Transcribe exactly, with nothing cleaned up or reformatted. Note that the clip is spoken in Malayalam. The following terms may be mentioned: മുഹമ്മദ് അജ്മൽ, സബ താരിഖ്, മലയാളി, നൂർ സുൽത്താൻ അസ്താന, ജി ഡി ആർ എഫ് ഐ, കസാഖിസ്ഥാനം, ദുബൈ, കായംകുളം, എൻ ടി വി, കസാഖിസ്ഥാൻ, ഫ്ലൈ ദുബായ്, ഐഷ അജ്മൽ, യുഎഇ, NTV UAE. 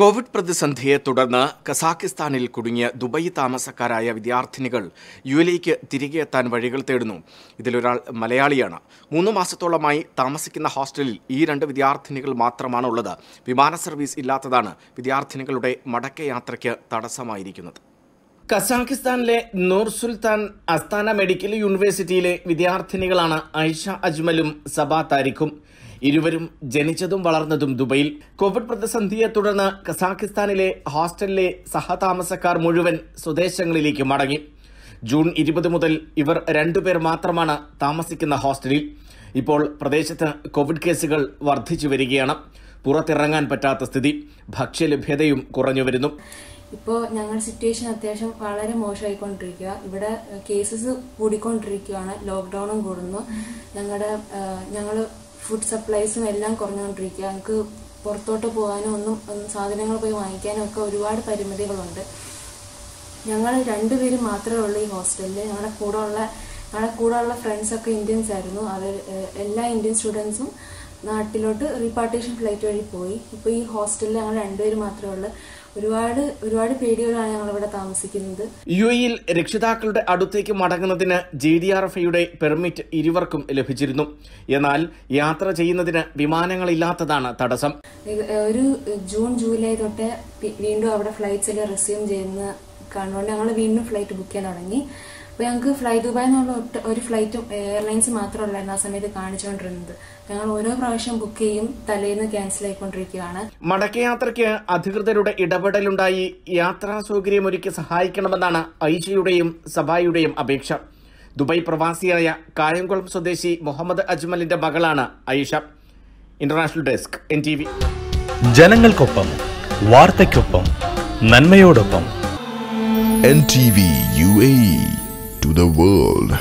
കോവിഡ് പ്രതിസന്ധിയെ തുടർന്ന് കസാഖിസ്ഥാനിൽ കുടുങ്ങിയ ദുബൈ താമസക്കാരായ വിദ്യാർത്ഥിനികൾ യുഎഇയിലേക്ക് തിരികെ എത്താൻ വഴികൾ തേടുന്നു. ഇതിലൊരാൾ മലയാളിയാണ്. മൂന്ന് മാസത്തോളമായി താമസിക്കുന്ന ഹോസ്റ്റലിൽ ഈ രണ്ട് വിദ്യാർത്ഥിനികൾ മാത്രമാണ് ഉള്ളത്. വിമാന സർവീസ് ഇല്ലാത്തതാണ് വിദ്യാർത്ഥിനികളുടെ മടക്കയാത്രയ്ക്ക് തടസ്സമായിരിക്കുന്നത്. കസാഖിസ്ഥാനിലെ നൂർ സുൽത്താൻ അസ്താന മെഡിക്കൽ യൂണിവേഴ്സിറ്റിയിലെ വിദ്യാർത്ഥിനികളാണ് ഐഷ അജ്മലും സബ താരിഖും. ഇരുവരും ജനിച്ചതും വളർന്നതും ദുബൈയിൽ. കോവിഡ് പ്രതിസന്ധിയെ തുടർന്ന് കസാഖിസ്ഥാനിലെ ഹോസ്റ്റലിലെ സഹതാമസക്കാർ മുഴുവൻ സ്വദേശങ്ങളിലേക്ക് മടങ്ങി. ജൂൺ ഇരുപത് മുതൽ ഇവർ രണ്ടുപേർ മാത്രമാണ് താമസിക്കുന്ന ഹോസ്റ്റലിൽ. ഇപ്പോൾ പ്രദേശത്ത് കോവിഡ് കേസുകൾ വർദ്ധിച്ചു വരികയാണ്. പുറത്തിറങ്ങാൻ പറ്റാത്ത സ്ഥിതി, ഭക്ഷ്യലഭ്യതയും കുറഞ്ഞു വരുന്നു. ഇപ്പോൾ ഞങ്ങളുടെ സിറ്റുവേഷൻ അത്യാവശ്യം വളരെ മോശമായിക്കൊണ്ടിരിക്കുക. ഇവിടെ കേസസ് കൂടിക്കൊണ്ടിരിക്കുകയാണ്. ലോക്ക്ഡൌണും കൂടുന്നു. ഞങ്ങളുടെ ഞങ്ങൾ ഫുഡ് സപ്ലൈസും എല്ലാം കുറഞ്ഞുകൊണ്ടിരിക്കുക. ഞങ്ങൾക്ക് പുറത്തോട്ട് പോകാനും ഒന്നും സാധനങ്ങൾ പോയി വാങ്ങിക്കാനും ഒക്കെ ഒരുപാട് പരിമിതികളുണ്ട്. ഞങ്ങൾ രണ്ടുപേരും മാത്രമേ ഉള്ളൂ ഈ ഹോസ്റ്റലിൽ. ഞങ്ങളുടെ കൂടെ ഉള്ള ഞങ്ങളുടെ കൂടെ ഉള്ള ഫ്രണ്ട്സൊക്കെ ഇന്ത്യൻസ് ആയിരുന്നു. അവർ എല്ലാ ഇന്ത്യൻ സ്റ്റുഡൻസും നാട്ടിലോട്ട് റീപാർട്ടേഷൻ ഫ്ലൈറ്റ് വഴി പോയി. ഇപ്പോൾ ഈ ഹോസ്റ്റലിൽ ഞങ്ങൾ രണ്ടുപേരും മാത്രമേ ഉള്ളൂ. ഒരുപാട് ഒരുപാട് പേടികളാണ് ഞങ്ങളിവിടെ താമസിക്കുന്നത്. യു എയിൽ രക്ഷിതാക്കളുടെ അടുത്തേക്ക് മടങ്ങുന്നതിന് ജി ഡി ആർ എഫ് ഐയുടെ പെർമിറ്റ് ഇരുവർക്കും ലഭിച്ചിരുന്നു. എന്നാൽ യാത്ര ചെയ്യുന്നതിന് വിമാനങ്ങളില്ലാത്തതാണ് തടസ്സം. ഒരു ജൂൺ ജൂലൈ തൊട്ട് വീണ്ടും അവിടെ ഫ്ലൈറ്റ്സിൽ റെസ്യൂം ചെയ്യുന്ന കാണുകൊണ്ട് ഞങ്ങൾ വീണ്ടും ഫ്ലൈറ്റ് ബുക്ക് ചെയ്യാൻ തുടങ്ങി. അപ്പോൾ ഞങ്ങൾക്ക് ഫ്ലൈ ദുബായ് എന്നുള്ള ഒറ്റ ഒരു ഫ്ലൈറ്റും എയർലൈൻസ് മാത്രമല്ലായിരുന്നു ആ സമയത്ത് കാണിച്ചുകൊണ്ടിരുന്നത്. ഞങ്ങൾ ഓരോ പ്രാവശ്യം ബുക്ക് ചെയ്യും, തലേന്ന് ക്യാൻസൽ ആയിക്കൊണ്ടിരിക്കുകയാണ്. മടക്കയാത്രയ്ക്ക് അധികൃതരുടെ ഇടപെടലുണ്ടായി യാത്രാ സൗകര്യമൊരുക്കി സഹായിക്കണമെന്നാണ് ഐഷയുടെയും സബായുടെയും അപേക്ഷ. ദുബായ് പ്രവാസിയായ കായംകുളം സ്വദേശി മുഹമ്മദ് അജ്മലിന്റെ മകളാണ് Aisha. International desk, എൻ ടി വി. ജനങ്ങൾക്കൊപ്പം, വാർത്തയ്ക്കൊപ്പം, നന്മയോടൊപ്പം. N T V U A E to the world.